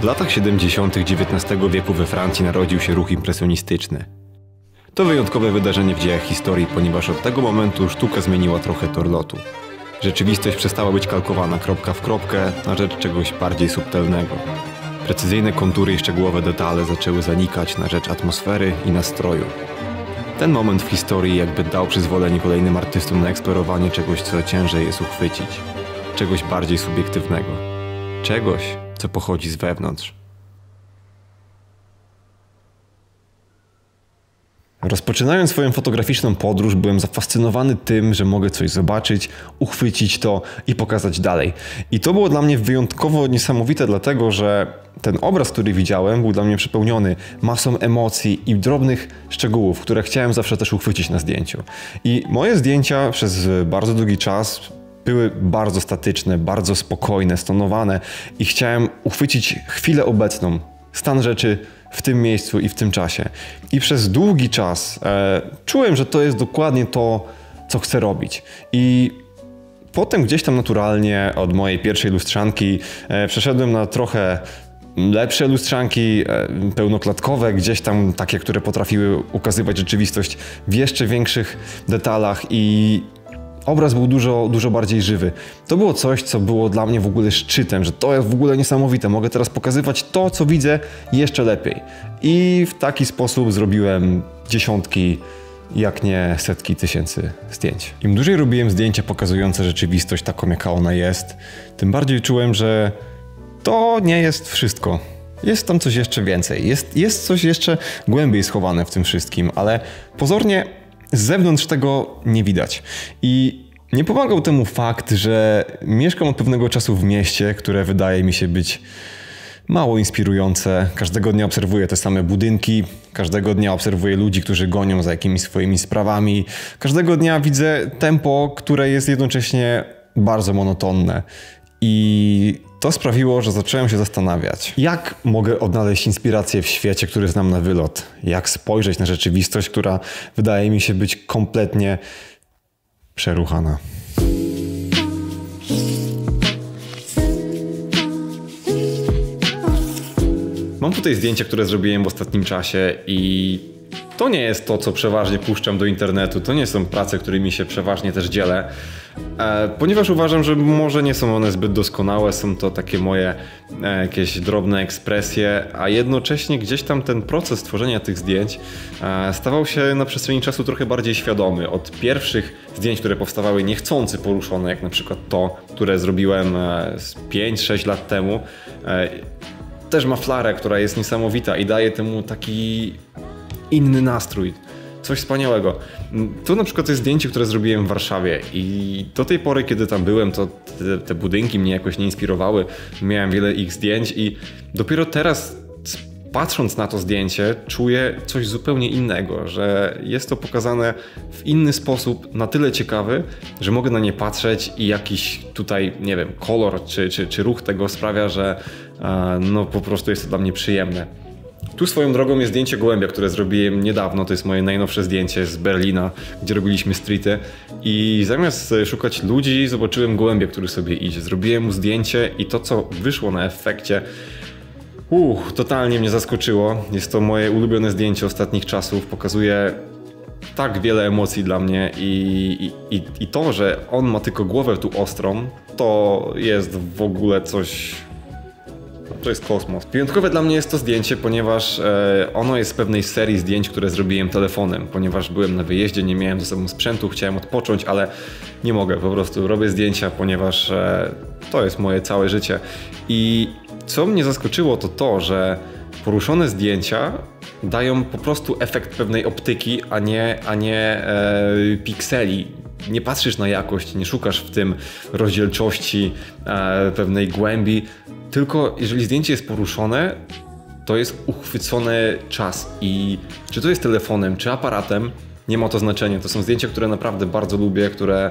W latach 70. XIX wieku we Francji narodził się ruch impresjonistyczny. To wyjątkowe wydarzenie w dziejach historii, ponieważ od tego momentu sztuka zmieniła trochę tor lotu. Rzeczywistość przestała być kalkowana kropka w kropkę na rzecz czegoś bardziej subtelnego. Precyzyjne kontury i szczegółowe detale zaczęły zanikać na rzecz atmosfery i nastroju. Ten moment w historii jakby dał przyzwolenie kolejnym artystom na eksplorowanie czegoś, co ciężej jest uchwycić. Czegoś bardziej subiektywnego. Czegoś, co pochodzi z wewnątrz. Rozpoczynając swoją fotograficzną podróż, byłem zafascynowany tym, że mogę coś zobaczyć, uchwycić to i pokazać dalej. I to było dla mnie wyjątkowo niesamowite, dlatego że ten obraz, który widziałem, był dla mnie przepełniony masą emocji i drobnych szczegółów, które chciałem zawsze też uchwycić na zdjęciu. I moje zdjęcia przez bardzo długi czas były bardzo statyczne, bardzo spokojne, stonowane i chciałem uchwycić chwilę obecną, stan rzeczy w tym miejscu i w tym czasie. I przez długi czas czułem, że to jest dokładnie to, co chcę robić. I potem gdzieś tam naturalnie od mojej pierwszej lustrzanki przeszedłem na trochę lepsze lustrzanki, pełnoklatkowe, gdzieś tam takie, które potrafiły ukazywać rzeczywistość w jeszcze większych detalach i obraz był dużo bardziej żywy. To było coś, co było dla mnie w ogóle szczytem, że to jest w ogóle niesamowite. Mogę teraz pokazywać to, co widzę, jeszcze lepiej. I w taki sposób zrobiłem dziesiątki, jak nie setki tysięcy zdjęć. Im dłużej robiłem zdjęcia pokazujące rzeczywistość taką, jaka ona jest, tym bardziej czułem, że to nie jest wszystko. Jest tam coś jeszcze więcej. Jest coś jeszcze głębiej schowane w tym wszystkim, ale pozornie z zewnątrz tego nie widać. I nie pomagał temu fakt, że mieszkam od pewnego czasu w mieście, które wydaje mi się być mało inspirujące. Każdego dnia obserwuję te same budynki, każdego dnia obserwuję ludzi, którzy gonią za jakimiś swoimi sprawami. Każdego dnia widzę tempo, które jest jednocześnie bardzo monotonne. I to sprawiło, że zacząłem się zastanawiać, jak mogę odnaleźć inspirację w świecie, który znam na wylot. Jak spojrzeć na rzeczywistość, która wydaje mi się być kompletnie przeruchana. Mam tutaj zdjęcia, które zrobiłem w ostatnim czasie i to nie jest to, co przeważnie puszczam do internetu. To nie są prace, którymi się przeważnie też dzielę. Ponieważ uważam, że może nie są one zbyt doskonałe, są to takie moje jakieś drobne ekspresje, a jednocześnie gdzieś tam ten proces tworzenia tych zdjęć stawał się na przestrzeni czasu trochę bardziej świadomy. Od pierwszych zdjęć, które powstawały niechcący poruszone, jak na przykład to, które zrobiłem 5-6 lat temu, też ma flarę, która jest niesamowita i daje temu taki inny nastrój. Coś wspaniałego. Tu na przykład jest zdjęcie, które zrobiłem w Warszawie i do tej pory, kiedy tam byłem, to te budynki mnie jakoś nie inspirowały. Miałem wiele ich zdjęć i dopiero teraz, patrząc na to zdjęcie, czuję coś zupełnie innego, że jest to pokazane w inny sposób, na tyle ciekawy, że mogę na nie patrzeć i jakiś tutaj, nie wiem, kolor czy ruch tego sprawia, że no po prostu jest to dla mnie przyjemne. Tu swoją drogą jest zdjęcie gołębia, które zrobiłem niedawno. To jest moje najnowsze zdjęcie z Berlina, gdzie robiliśmy streety. I zamiast szukać ludzi, zobaczyłem gołębia, który sobie idzie. Zrobiłem mu zdjęcie i to, co wyszło na efekcie, totalnie mnie zaskoczyło. Jest to moje ulubione zdjęcie ostatnich czasów. Pokazuje tak wiele emocji dla mnie i to, że on ma tylko głowę tu ostrą, to jest w ogóle coś. To jest kosmos. Wyjątkowe dla mnie jest to zdjęcie, ponieważ ono jest z pewnej serii zdjęć, które zrobiłem telefonem. Ponieważ byłem na wyjeździe, nie miałem ze sobą sprzętu, chciałem odpocząć, ale nie mogę. Po prostu robię zdjęcia, ponieważ to jest moje całe życie. I co mnie zaskoczyło, to to, że poruszone zdjęcia dają po prostu efekt pewnej optyki, a nie pikseli. Nie patrzysz na jakość, nie szukasz w tym rozdzielczości, pewnej głębi, tylko jeżeli zdjęcie jest poruszone, to jest uchwycony czas i czy to jest telefonem, czy aparatem, nie ma to znaczenia. To są zdjęcia, które naprawdę bardzo lubię, które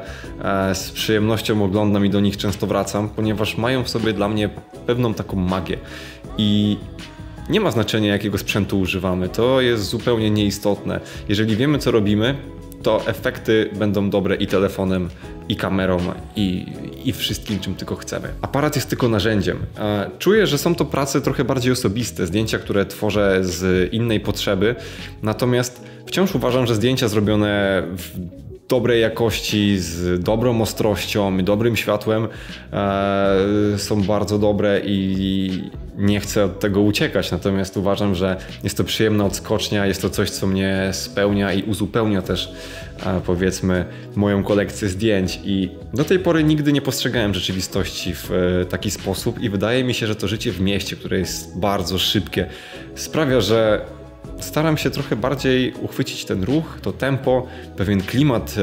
z przyjemnością oglądam i do nich często wracam, ponieważ mają w sobie dla mnie pewną taką magię i nie ma znaczenia, jakiego sprzętu używamy, to jest zupełnie nieistotne. Jeżeli wiemy, co robimy, to efekty będą dobre i telefonem, i kamerą, i wszystkim, czym tylko chcemy. Aparat jest tylko narzędziem. Czuję, że są to prace trochę bardziej osobiste, zdjęcia, które tworzę z innej potrzeby, natomiast wciąż uważam, że zdjęcia zrobione w dobrej jakości, z dobrą ostrością i dobrym światłem są bardzo dobre i nie chcę od tego uciekać, natomiast uważam, że jest to przyjemna odskocznia, jest to coś, co mnie spełnia i uzupełnia też, powiedzmy, moją kolekcję zdjęć, i do tej pory nigdy nie postrzegałem rzeczywistości w taki sposób i wydaje mi się, że to życie w mieście, które jest bardzo szybkie, sprawia, że staram się trochę bardziej uchwycić ten ruch, to tempo, pewien klimat,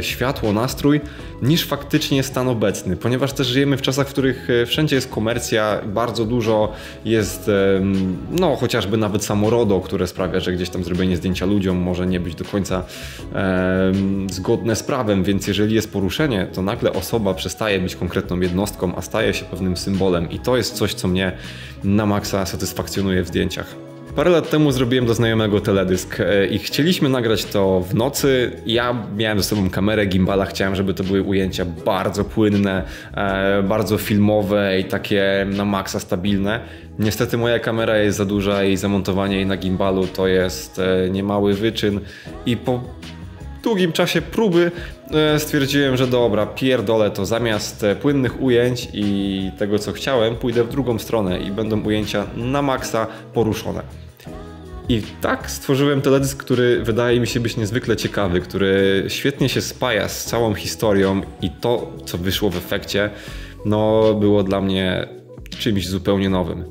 światło, nastrój, niż faktycznie stan obecny, ponieważ też żyjemy w czasach, w których wszędzie jest komercja, bardzo dużo jest, no chociażby nawet samorodo, które sprawia, że gdzieś tam zrobienie zdjęcia ludziom może nie być do końca zgodne z prawem, więc jeżeli jest poruszenie, to nagle osoba przestaje być konkretną jednostką, a staje się pewnym symbolem, i to jest coś, co mnie na maksa satysfakcjonuje w zdjęciach. Parę lat temu zrobiłem do znajomego teledysk i chcieliśmy nagrać to w nocy. Ja miałem ze sobą kamerę gimbala, chciałem, żeby to były ujęcia bardzo płynne, bardzo filmowe i takie na maksa stabilne. Niestety moja kamera jest za duża i zamontowanie jej na gimbalu to jest niemały wyczyn, i po długim czasie próby stwierdziłem, że dobra, pierdolę to, zamiast płynnych ujęć i tego, co chciałem, pójdę w drugą stronę i będą ujęcia na maksa poruszone. I tak stworzyłem teledysk, który wydaje mi się być niezwykle ciekawy, który świetnie się spaja z całą historią, i to, co wyszło w efekcie, no było dla mnie czymś zupełnie nowym.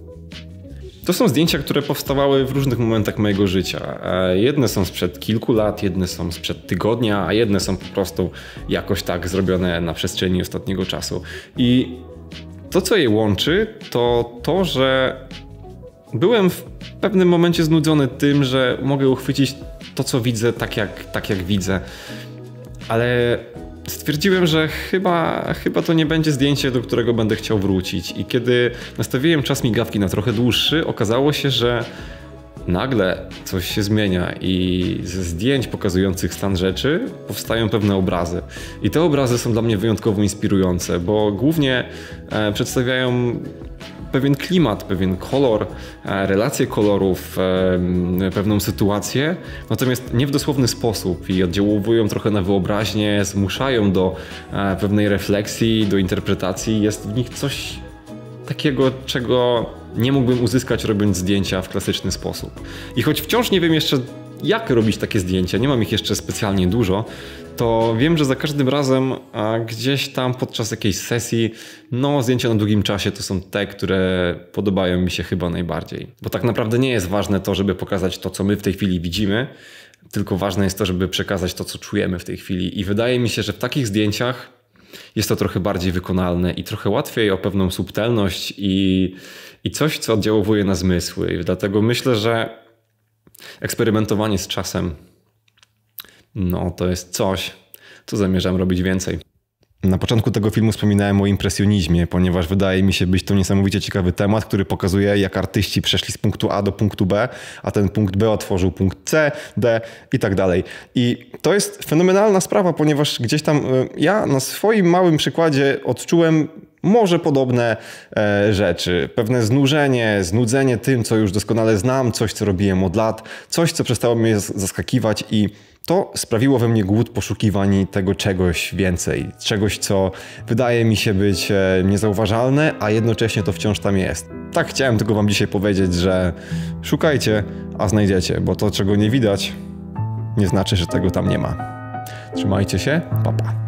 To są zdjęcia, które powstawały w różnych momentach mojego życia. Jedne są sprzed kilku lat, jedne są sprzed tygodnia, a jedne są po prostu jakoś tak zrobione na przestrzeni ostatniego czasu. I to, co je łączy, to to, że byłem w pewnym momencie znudzony tym, że mogę uchwycić to, co widzę, tak jak widzę, ale stwierdziłem, że chyba to nie będzie zdjęcie, do którego będę chciał wrócić, i kiedy nastawiłem czas migawki na trochę dłuższy, okazało się, że nagle coś się zmienia i ze zdjęć pokazujących stan rzeczy powstają pewne obrazy. I te obrazy są dla mnie wyjątkowo inspirujące, bo głównie przedstawiają pewien klimat, pewien kolor, relacje kolorów, pewną sytuację, natomiast nie w dosłowny sposób, i oddziałują trochę na wyobraźnię, zmuszają do pewnej refleksji, do interpretacji. Jest w nich coś takiego, czego nie mógłbym uzyskać, robiąc zdjęcia w klasyczny sposób. I choć wciąż nie wiem jeszcze, jak robić takie zdjęcia, nie mam ich jeszcze specjalnie dużo, to wiem, że za każdym razem gdzieś tam podczas jakiejś sesji, no zdjęcia na długim czasie to są te, które podobają mi się chyba najbardziej. Bo tak naprawdę nie jest ważne to, żeby pokazać to, co my w tej chwili widzimy, tylko ważne jest to, żeby przekazać to, co czujemy w tej chwili. I wydaje mi się, że w takich zdjęciach jest to trochę bardziej wykonalne i trochę łatwiej o pewną subtelność i coś, co oddziałuje na zmysły. I dlatego myślę, że eksperymentowanie z czasem, no to jest coś, co zamierzam robić więcej. Na początku tego filmu wspominałem o impresjonizmie, ponieważ wydaje mi się być to niesamowicie ciekawy temat, który pokazuje, jak artyści przeszli z punktu A do punktu B, a ten punkt B otworzył punkt C, D i tak dalej. I to jest fenomenalna sprawa, ponieważ gdzieś tam ja na swoim małym przykładzie odczułem może podobne rzeczy. Pewne znudzenie tym, co już doskonale znam, coś, co robiłem od lat, coś, co przestało mnie zaskakiwać, i to sprawiło we mnie głód poszukiwań tego czegoś więcej. Czegoś, co wydaje mi się być niezauważalne, a jednocześnie to wciąż tam jest. Tak chciałem tylko wam dzisiaj powiedzieć, że szukajcie, a znajdziecie, bo to, czego nie widać, nie znaczy, że tego tam nie ma. Trzymajcie się, pa pa.